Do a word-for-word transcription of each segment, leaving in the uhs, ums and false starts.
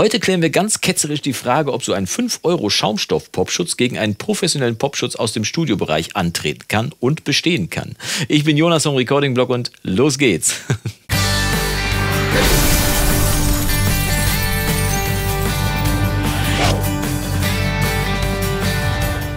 Heute klären wir ganz ketzerisch die Frage, ob so ein fünf Euro Schaumstoff-Popschutz gegen einen professionellen Popschutz aus dem Studiobereich antreten kann und bestehen kann. Ich bin Jonas vom Recording-Blog und los geht's!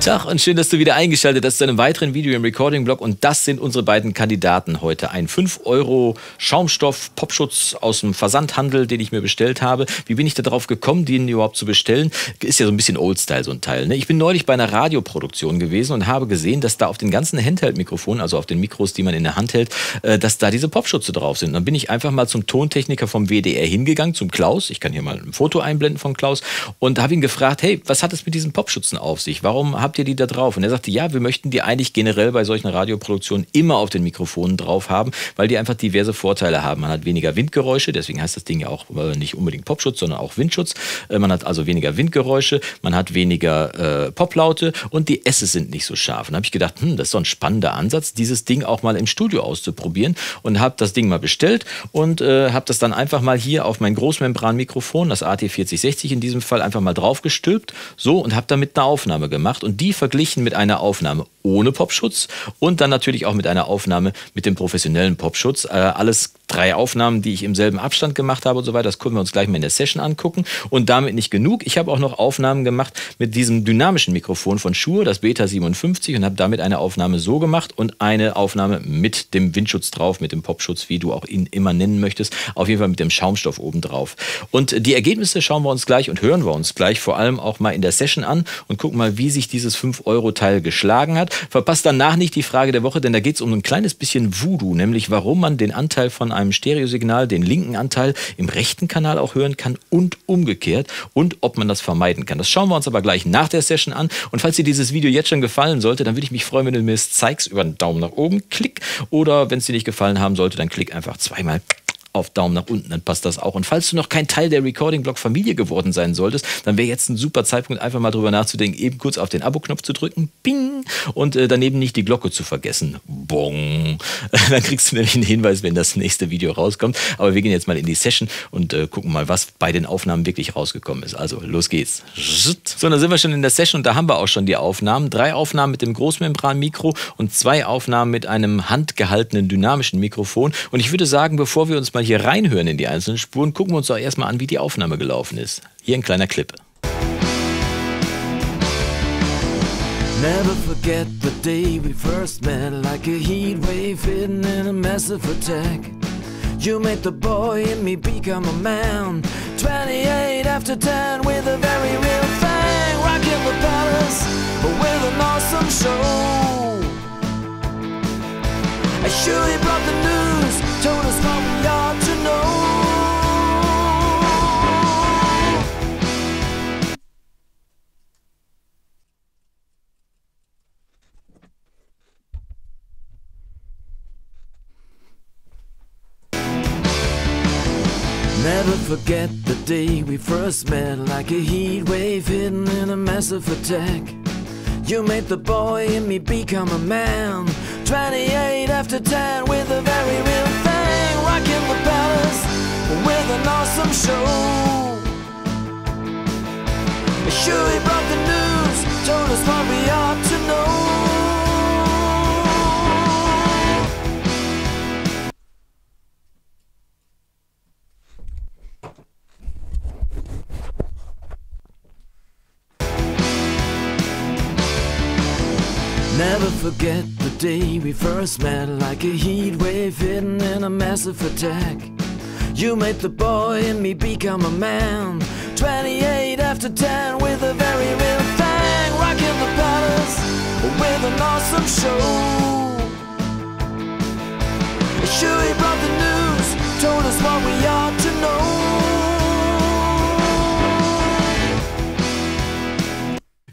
Tag und schön, dass du wieder eingeschaltet hast zu einem weiteren Video im Recording-Blog, und das sind unsere beiden Kandidaten heute. Ein fünf Euro Schaumstoff-Popschutz aus dem Versandhandel, den ich mir bestellt habe. Wie bin ich darauf gekommen, den überhaupt zu bestellen? Ist ja so ein bisschen Old-Style so ein Teil, ne? Ich bin neulich bei einer Radioproduktion gewesen und habe gesehen, dass da auf den ganzen Handheld-Mikrofonen, also auf den Mikros, die man in der Hand hält, dass da diese Popschutze drauf sind. Und dann bin ich einfach mal zum Tontechniker vom W D R hingegangen, zum Klaus. Ich kann hier mal ein Foto einblenden von Klaus und habe ihn gefragt, hey, was hat es mit diesen Popschutzen auf sich? Warum habt ihr die da drauf? Und er sagte, ja, wir möchten die eigentlich generell bei solchen Radioproduktionen immer auf den Mikrofonen drauf haben, weil die einfach diverse Vorteile haben. Man hat weniger Windgeräusche, deswegen heißt das Ding ja auch nicht unbedingt Popschutz, sondern auch Windschutz. Man hat also weniger Windgeräusche, man hat weniger äh, Poplaute und die Esse sind nicht so scharf. Und da habe ich gedacht, hm, das ist so ein spannender Ansatz, dieses Ding auch mal im Studio auszuprobieren, und habe das Ding mal bestellt und äh, habe das dann einfach mal hier auf mein Großmembranmikrofon, das A T vierzig sechzig in diesem Fall, einfach mal draufgestülpt, so, und habe damit eine Aufnahme gemacht und die verglichen mit einer Aufnahme ohne Popschutz und dann natürlich auch mit einer Aufnahme mit dem professionellen Popschutz. Äh, alles drei Aufnahmen, die ich im selben Abstand gemacht habe und so weiter. Das können wir uns gleich mal in der Session angucken. Und damit nicht genug. Ich habe auch noch Aufnahmen gemacht mit diesem dynamischen Mikrofon von Shure, das Beta siebenundfünfzig, und habe damit eine Aufnahme so gemacht und eine Aufnahme mit dem Windschutz drauf, mit dem Popschutz, wie du auch ihn immer nennen möchtest. Auf jeden Fall mit dem Schaumstoff oben drauf. Und die Ergebnisse schauen wir uns gleich und hören wir uns gleich vor allem auch mal in der Session an und gucken mal, wie sich dieses fünf Euro Teil geschlagen hat. Verpasst danach nicht die Frage der Woche, denn da geht es um ein kleines bisschen Voodoo, nämlich warum man den Anteil von einem Stereosignal, den linken Anteil, im rechten Kanal auch hören kann und umgekehrt, und ob man das vermeiden kann. Das schauen wir uns aber gleich nach der Session an, und falls dir dieses Video jetzt schon gefallen sollte, dann würde ich mich freuen, wenn du mir es zeigst über einen Daumen nach oben, klick, oder wenn es dir nicht gefallen haben sollte, dann klick einfach zweimal auf Daumen nach unten, dann passt das auch. Und falls du noch kein Teil der Recording-Blog-Familie geworden sein solltest, dann wäre jetzt ein super Zeitpunkt, einfach mal drüber nachzudenken, eben kurz auf den Abo-Knopf zu drücken, bing, und äh, daneben nicht die Glocke zu vergessen, bong. Dann kriegst du nämlich einen Hinweis, wenn das nächste Video rauskommt. Aber wir gehen jetzt mal in die Session und äh, gucken mal, was bei den Aufnahmen wirklich rausgekommen ist. Also, los geht's. So, dann sind wir schon in der Session und da haben wir auch schon die Aufnahmen. Drei Aufnahmen mit dem Großmembran-Mikro und zwei Aufnahmen mit einem handgehaltenen dynamischen Mikrofon. Und ich würde sagen, bevor wir uns mal hier reinhören in die einzelnen Spuren, gucken wir uns doch erstmal an, wie die Aufnahme gelaufen ist. Hier ein kleiner Clip. Never forget the day we first met, like a heat wave hidden in a massive attack. You made the boy in me become a man. twenty-eight after ten with a very real thing. Rocking the palace with an awesome show. I surely brought the news, told us what we ought to know. Never forget the day we first met, like a heat wave hidden in a massive attack. You made the boy in me become a man. twenty-eight after ten with a very real thing. Rocking the palace with an awesome show. Sure, he brought the news, told us what we ought to know. Never forget the day we first met, like a heat wave hidden in a massive attack. You made the boy in me become a man. twenty-eight after ten with a very real thing. Rocking the palace with an awesome show. Sure, he brought the news, told us what we ought to know.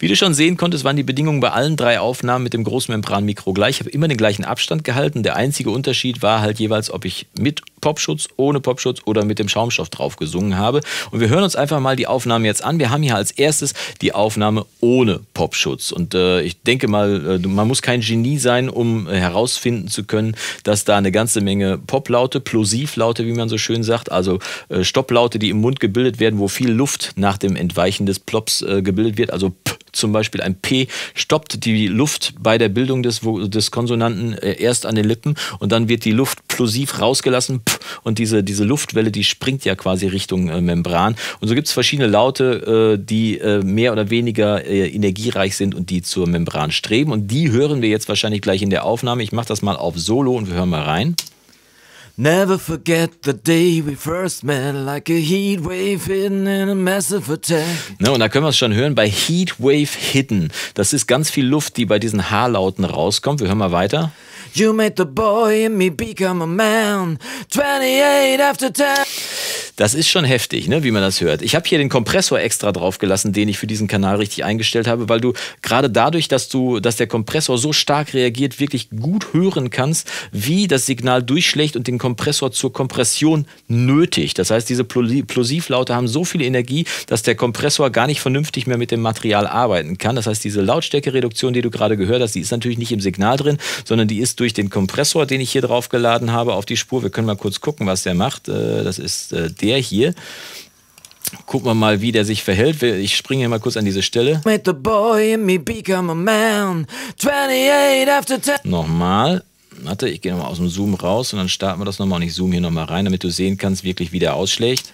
Wie du schon sehen konntest, waren die Bedingungen bei allen drei Aufnahmen mit dem Großmembranmikro gleich. Ich habe immer den gleichen Abstand gehalten. Der einzige Unterschied war halt jeweils, ob ich mit Popschutz, ohne Popschutz oder mit dem Schaumstoff drauf gesungen habe. Und wir hören uns einfach mal die Aufnahmen jetzt an. Wir haben hier als erstes die Aufnahme ohne Popschutz. Und äh, ich denke mal, man muss kein Genie sein, um herausfinden zu können, dass da eine ganze Menge Poplaute, Plosivlaute, wie man so schön sagt, also äh, Stopplaute, die im Mund gebildet werden, wo viel Luft nach dem Entweichen des Plops äh, gebildet wird, also P. Zum Beispiel ein P stoppt die Luft bei der Bildung des, des Konsonanten erst an den Lippen und dann wird die Luft plosiv rausgelassen und diese, diese Luftwelle, die springt ja quasi Richtung äh, Membran. Und so gibt es verschiedene Laute, äh, die äh, mehr oder weniger äh, energiereich sind und die zur Membran streben. Und die hören wir jetzt wahrscheinlich gleich in der Aufnahme. Ich mache das mal auf Solo und wir hören mal rein. Never forget the day we first met, like a heat wave hidden in a massive attack. Ne, und da können wir es schon hören, bei Heat Wave Hidden. Das ist ganz viel Luft, die bei diesen H-Lauten rauskommt. Wir hören mal weiter. You made the boy in me become a man, twenty-eight after ten. Das ist schon heftig, ne, wie man das hört. Ich habe hier den Kompressor extra draufgelassen, den ich für diesen Kanal richtig eingestellt habe, weil du gerade dadurch, dass du, dass der Kompressor so stark reagiert, wirklich gut hören kannst, wie das Signal durchschlägt und den Kompressor zur Kompression nötigt. Das heißt, diese Plosivlaute haben so viel Energie, dass der Kompressor gar nicht vernünftig mehr mit dem Material arbeiten kann. Das heißt, diese Lautstärkereduktion, die du gerade gehört hast, die ist natürlich nicht im Signal drin, sondern die ist durch den Kompressor, den ich hier draufgeladen habe, auf die Spur. Wir können mal kurz gucken, was der macht. Das ist der hier. Gucken wir mal, wie der sich verhält. Ich springe hier mal kurz an diese Stelle. Nochmal. Warte, ich gehe nochmal aus dem Zoom raus und dann starten wir das nochmal und ich zoome hier nochmal rein, damit du sehen kannst, wirklich wie der ausschlägt.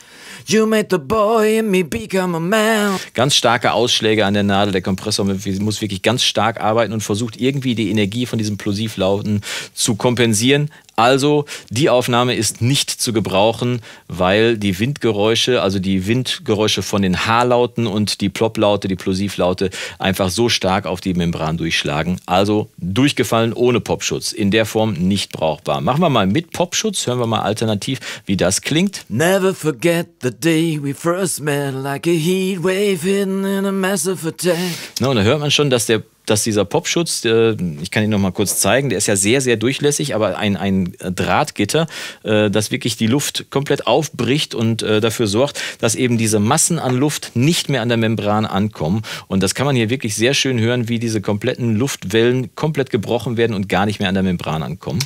You made the boy in me become a man. Ganz starke Ausschläge an der Nadel. Der Kompressor muss wirklich ganz stark arbeiten und versucht irgendwie die Energie von diesen Plosivlauten zu kompensieren. Also die Aufnahme ist nicht zu gebrauchen, weil die Windgeräusche, also die Windgeräusche von den H-Lauten und die Plop-Laute, die Plosivlaute einfach so stark auf die Membran durchschlagen. Also durchgefallen ohne Popschutz. In der Form nicht brauchbar. Machen wir mal mit Popschutz. Hören wir mal alternativ, wie das klingt. Never forget the day we first met, like a heat wave hidden in a massive attack. Na, und da hört man schon, dass der dass dieser Popschutz, ich kann ihn noch mal kurz zeigen, der ist ja sehr, sehr durchlässig, aber ein, ein Drahtgitter, das wirklich die Luft komplett aufbricht und dafür sorgt, dass eben diese Massen an Luft nicht mehr an der Membran ankommen. Und das kann man hier wirklich sehr schön hören, wie diese kompletten Luftwellen komplett gebrochen werden und gar nicht mehr an der Membran ankommen.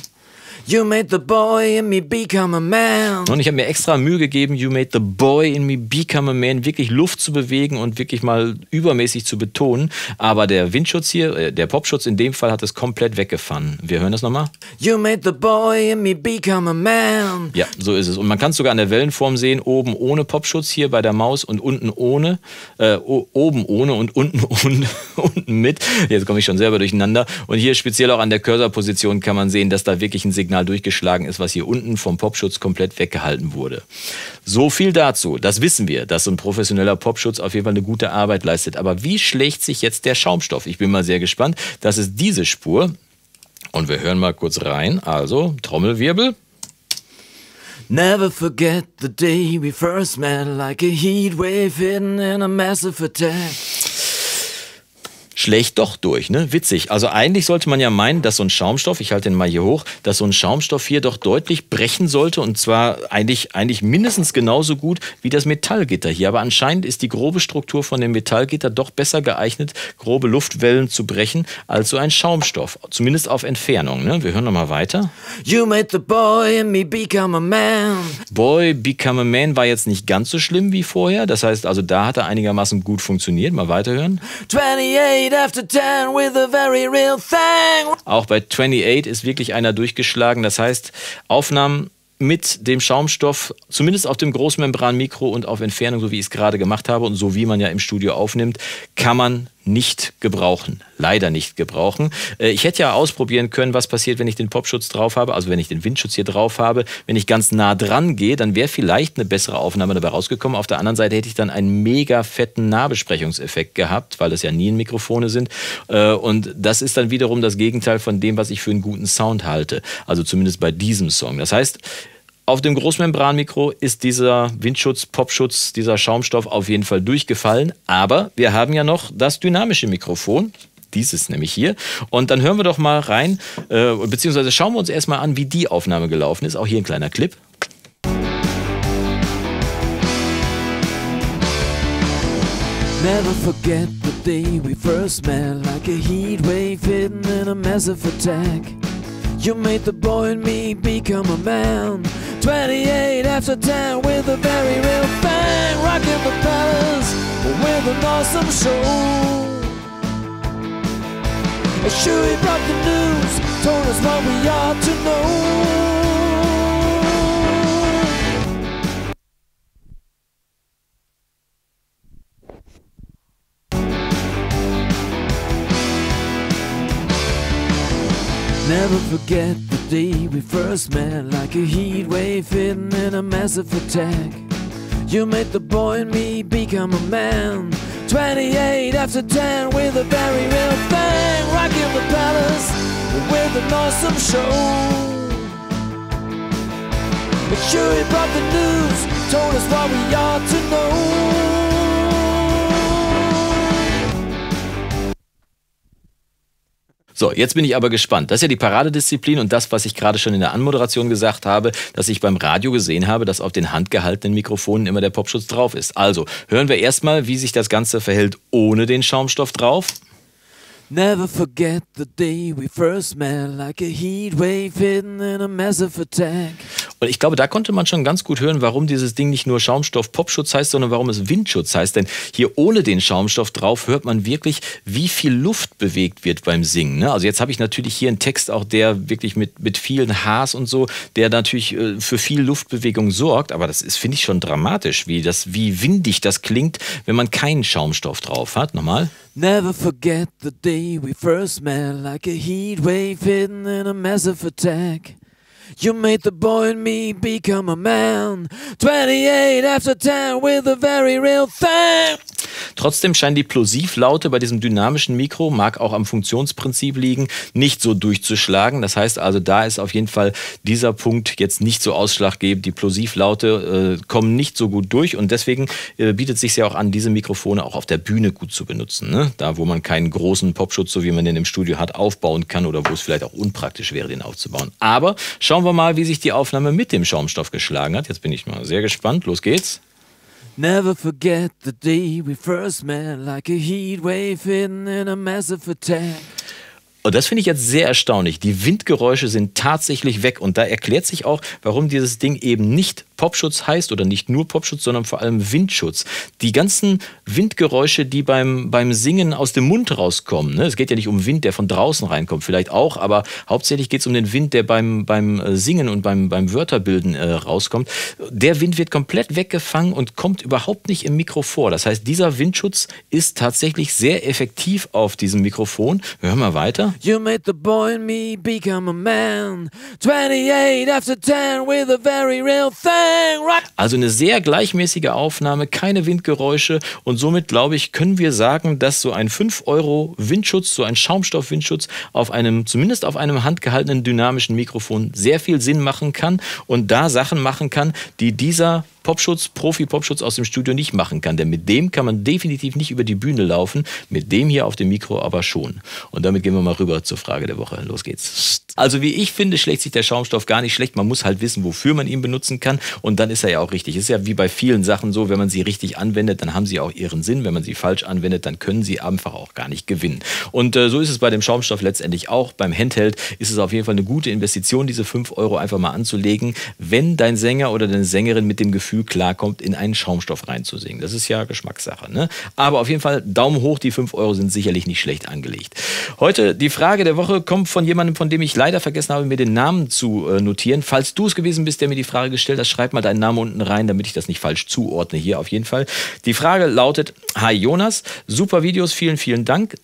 You made the boy in me become a man. Und ich habe mir extra Mühe gegeben, You made the boy in me become a man, wirklich Luft zu bewegen und wirklich mal übermäßig zu betonen. Aber der Windschutz hier, der Popschutz in dem Fall, hat es komplett weggefahren. Wir hören das nochmal. You made the boy in me become a man. Ja, so ist es. Und man kann es sogar an der Wellenform sehen, oben ohne Popschutz hier bei der Maus und unten ohne, äh, oben ohne und unten, unten, unten mit. Jetzt komme ich schon selber durcheinander. Und hier speziell auch an der Cursorposition kann man sehen, dass da wirklich ein Signal durchgeschlagen ist, was hier unten vom Popschutz komplett weggehalten wurde. So viel dazu. Das wissen wir, dass so ein professioneller Popschutz auf jeden Fall eine gute Arbeit leistet. Aber wie schlägt sich jetzt der Schaumstoff? Ich bin mal sehr gespannt. Das ist diese Spur. Und wir hören mal kurz rein. Also, Trommelwirbel. Never forget the day we first met, like a heat wave hidden in a massive attack. Schlägt doch durch, ne? Witzig. Also eigentlich sollte man ja meinen, dass so ein Schaumstoff, ich halte den mal hier hoch, dass so ein Schaumstoff hier doch deutlich brechen sollte und zwar eigentlich, eigentlich mindestens genauso gut wie das Metallgitter hier. Aber anscheinend ist die grobe Struktur von dem Metallgitter doch besser geeignet, grobe Luftwellen zu brechen, als so ein Schaumstoff. Zumindest auf Entfernung, ne? Wir hören nochmal weiter. You made the boy and me become a man. Boy become a man war jetzt nicht ganz so schlimm wie vorher. Das heißt, also da hat er einigermaßen gut funktioniert. Mal weiterhören. twenty-eight after ten with a very real thing. Auch bei twenty-eight ist wirklich einer durchgeschlagen. Das heißt, Aufnahmen mit dem Schaumstoff, zumindest auf dem Großmembranmikro und auf Entfernung, so wie ich es gerade gemacht habe und so wie man ja im Studio aufnimmt, kann man nicht gebrauchen. Leider nicht gebrauchen. Ich hätte ja ausprobieren können, was passiert, wenn ich den Popschutz drauf habe, also wenn ich den Windschutz hier drauf habe. Wenn ich ganz nah dran gehe, dann wäre vielleicht eine bessere Aufnahme dabei rausgekommen. Auf der anderen Seite hätte ich dann einen mega fetten Nahbesprechungseffekt gehabt, weil das ja Nierenmikrofone sind. Und das ist dann wiederum das Gegenteil von dem, was ich für einen guten Sound halte. Also zumindest bei diesem Song. Das heißt, Auf dem Großmembranmikro ist dieser Windschutz, Popschutz, dieser Schaumstoff auf jeden Fall durchgefallen. Aber wir haben ja noch das dynamische Mikrofon. Dieses nämlich hier. Und dann hören wir doch mal rein, äh, beziehungsweise schauen wir uns erstmal an, wie die Aufnahme gelaufen ist. Auch hier ein kleiner Clip. Never forget the day we first met, like a heat wave hidden in a massive attack. You made the boy and me become a man. twenty-eight after ten with a very real bang, rocking the palace with an awesome show. Sure, he brought the news, told us what we ought to know. Never forget the day we first met, like a heat wave hidden in a massive attack. You made the boy and me become a man. twenty-eight after ten with a very real thing, rocking the palace with an awesome show. But sure, he brought the news, told us what we ought to know. So, jetzt bin ich aber gespannt. Das ist ja die Paradedisziplin und das, was ich gerade schon in der Anmoderation gesagt habe, dass ich beim Radio gesehen habe, dass auf den handgehaltenen Mikrofonen immer der Popschutz drauf ist. Also, hören wir erstmal, wie sich das Ganze verhält ohne den Schaumstoff drauf. Never forget the day we first met, like a heat wave hidden in a massive attack. Und ich glaube, da konnte man schon ganz gut hören, warum dieses Ding nicht nur Schaumstoff-Popschutz heißt, sondern warum es Windschutz heißt. Denn hier ohne den Schaumstoff drauf hört man wirklich, wie viel Luft bewegt wird beim Singen. Ne? Also jetzt habe ich natürlich hier einen Text, auch der wirklich mit, mit vielen Hs und so, der natürlich äh, für viel Luftbewegung sorgt. Aber das ist, finde ich, schon dramatisch, wie, das, wie windig das klingt, wenn man keinen Schaumstoff drauf hat. Nochmal. Never forget the day we first met, like a heat wave hidden in a massive attack. You made the boy and me become a man. twenty-eight after ten with a very real thing. Trotzdem scheinen die Plosivlaute bei diesem dynamischen Mikro, mag auch am Funktionsprinzip liegen, nicht so durchzuschlagen. Das heißt also, da ist auf jeden Fall dieser Punkt jetzt nicht so ausschlaggebend. Die Plosivlaute äh, kommen nicht so gut durch und deswegen äh, bietet es sich ja auch an, diese Mikrofone auch auf der Bühne gut zu benutzen. Ne? Da, wo man keinen großen Popschutz, so wie man den im Studio hat, aufbauen kann oder wo es vielleicht auch unpraktisch wäre, den aufzubauen. Aber schauen wir mal, wie sich die Aufnahme mit dem Schaumstoff geschlagen hat. Jetzt bin ich mal sehr gespannt. Los geht's. Never forget the day we first met, like a heat wave hidden in a massive attack. Und das finde ich jetzt sehr erstaunlich. Die Windgeräusche sind tatsächlich weg. Und da erklärt sich auch, warum dieses Ding eben nicht Popschutz heißt oder nicht nur Popschutz, sondern vor allem Windschutz. Die ganzen Windgeräusche, die beim, beim Singen aus dem Mund rauskommen. Ne? Es geht ja nicht um Wind, der von draußen reinkommt, vielleicht auch, aber hauptsächlich geht es um den Wind, der beim, beim Singen und beim, beim Wörterbilden äh, rauskommt. Der Wind wird komplett weggefangen und kommt überhaupt nicht im Mikro vor. Das heißt, dieser Windschutz ist tatsächlich sehr effektiv auf diesem Mikrofon. Hören wir weiter. You made the boy and me become a man. twenty-eight after ten with a very real thing. Right. Also eine sehr gleichmäßige Aufnahme, keine Windgeräusche und somit, glaube ich, können wir sagen, dass so ein fünf Euro Windschutz, so ein Schaumstoff-Windschutz auf einem, zumindest auf einem handgehaltenen dynamischen Mikrofon sehr viel Sinn machen kann und da Sachen machen kann, die dieser Popschutz, Profi-Popschutz aus dem Studio nicht machen kann. Denn mit dem kann man definitiv nicht über die Bühne laufen, mit dem hier auf dem Mikro aber schon. Und damit gehen wir mal rüber zur Frage der Woche. Los geht's. Also wie ich finde, schlägt sich der Schaumstoff gar nicht schlecht. Man muss halt wissen, wofür man ihn benutzen kann. Und dann ist er ja auch richtig. Ist ja wie bei vielen Sachen so, wenn man sie richtig anwendet, dann haben sie auch ihren Sinn. Wenn man sie falsch anwendet, dann können sie einfach auch gar nicht gewinnen. Und äh, so ist es bei dem Schaumstoff letztendlich auch. Beim Handheld ist es auf jeden Fall eine gute Investition, diese fünf Euro einfach mal anzulegen, wenn dein Sänger oder deine Sängerin mit dem Gefühl klarkommt, in einen Schaumstoff reinzusingen. Das ist ja Geschmackssache. Ne? Aber auf jeden Fall Daumen hoch, die fünf Euro sind sicherlich nicht schlecht angelegt. Heute die Frage der Woche kommt von jemandem, von dem ich leider vergessen habe, mir den Namen zu notieren. Falls du es gewesen bist, der mir die Frage gestellt hat, schreib mal deinen Namen unten rein, damit ich das nicht falsch zuordne hier auf jeden Fall. Die Frage lautet: Hi Jonas, super Videos, vielen, vielen Dank.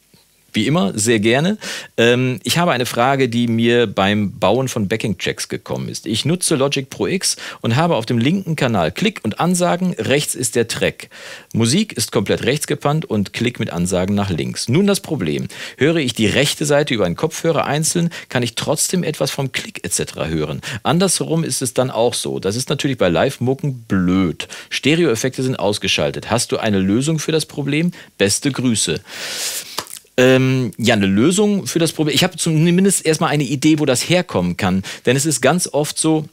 wie immer, sehr gerne. Ähm, ich habe eine Frage, die mir beim Bauen von Backing-Tracks gekommen ist. Ich nutze Logic Pro X und habe auf dem linken Kanal Klick und Ansagen, rechts ist der Track. Musik ist komplett rechts gepannt und Klick mit Ansagen nach links. Nun das Problem. Höre ich die rechte Seite über einen Kopfhörer einzeln, kann ich trotzdem etwas vom Klick et cetera hören. Andersherum ist es dann auch so. Das ist natürlich bei Live-Mucken blöd. Stereo-Effekte sind ausgeschaltet. Hast du eine Lösung für das Problem? Beste Grüße. Ähm, ja, eine Lösung für das Problem. Ich habe zumindest erstmal eine Idee, wo das herkommen kann. Denn es ist ganz oft so,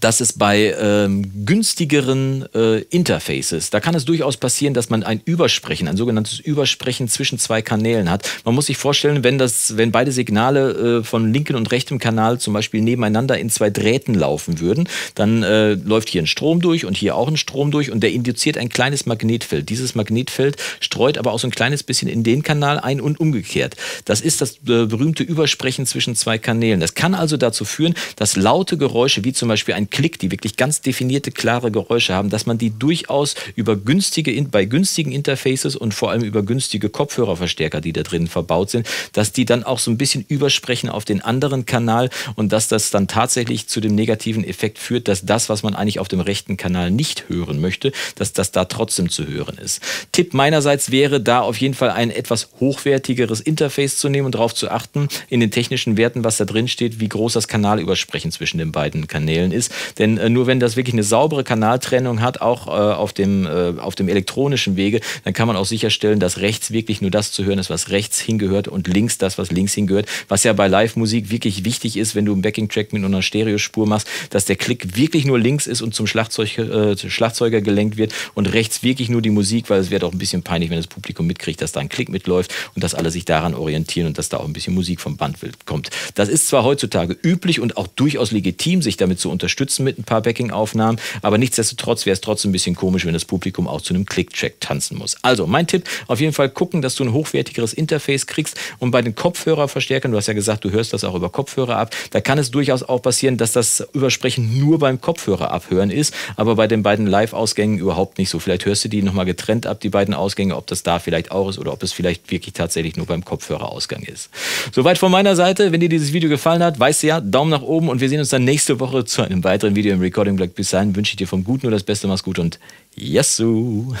dass es bei ähm, günstigeren äh, Interfaces, da kann es durchaus passieren, dass man ein Übersprechen, ein sogenanntes Übersprechen zwischen zwei Kanälen hat. Man muss sich vorstellen, wenn, das, wenn beide Signale äh, von linken und rechtem Kanal zum Beispiel nebeneinander in zwei Drähten laufen würden, dann äh, läuft hier ein Strom durch und hier auch ein Strom durch und der induziert ein kleines Magnetfeld. Dieses Magnetfeld streut aber auch so ein kleines bisschen in den Kanal ein und umgekehrt. Das ist das äh, berühmte Übersprechen zwischen zwei Kanälen. Das kann also dazu führen, dass laute Geräusche, wie zum Beispiel ein Klick, die wirklich ganz definierte, klare Geräusche haben, dass man die durchaus über günstige, bei günstigen Interfaces und vor allem über günstige Kopfhörerverstärker, die da drin verbaut sind, dass die dann auch so ein bisschen übersprechen auf den anderen Kanal und dass das dann tatsächlich zu dem negativen Effekt führt, dass das, was man eigentlich auf dem rechten Kanal nicht hören möchte, dass das da trotzdem zu hören ist. Tipp meinerseits wäre da auf jeden Fall ein etwas hochwertigeres Interface zu nehmen und darauf zu achten, in den technischen Werten, was da drin steht, wie groß das Kanalübersprechen zwischen den beiden Kanälen ist. Denn äh, nur wenn das wirklich eine saubere Kanaltrennung hat, auch äh, auf dem, äh, auf dem elektronischen Wege, dann kann man auch sicherstellen, dass rechts wirklich nur das zu hören ist, was rechts hingehört und links das, was links hingehört. Was ja bei Live-Musik wirklich wichtig ist, wenn du einen Backing-Track mit einer Stereospur machst, dass der Klick wirklich nur links ist und zum Schlagzeug, äh, zum Schlagzeuger gelenkt wird und rechts wirklich nur die Musik, weil es wäre doch ein bisschen peinlich, wenn das Publikum mitkriegt, dass da ein Klick mitläuft und dass alle sich daran orientieren und dass da auch ein bisschen Musik vom Band kommt. Das ist zwar heutzutage üblich und auch durchaus legitim, sich damit zu unterstützen, mit ein paar Backing-Aufnahmen, aber nichtsdestotrotz wäre es trotzdem ein bisschen komisch, wenn das Publikum auch zu einem Click-Track tanzen muss. Also mein Tipp, auf jeden Fall gucken, dass du ein hochwertigeres Interface kriegst und bei den Kopfhörerverstärkern, du hast ja gesagt, du hörst das auch über Kopfhörer ab, da kann es durchaus auch passieren, dass das Übersprechen nur beim Kopfhörer abhören ist, aber bei den beiden Live-Ausgängen überhaupt nicht so. Vielleicht hörst du die nochmal getrennt ab, die beiden Ausgänge, ob das da vielleicht auch ist oder ob es vielleicht wirklich tatsächlich nur beim Kopfhörerausgang ist. Soweit von meiner Seite. Wenn dir dieses Video gefallen hat, weißt du ja, Daumen nach oben und wir sehen uns dann nächste Woche zu einem weiteren Video im Recording-Blog. Bis dahin wünsche ich dir vom Guten nur das Beste, mach's gut und Yassou!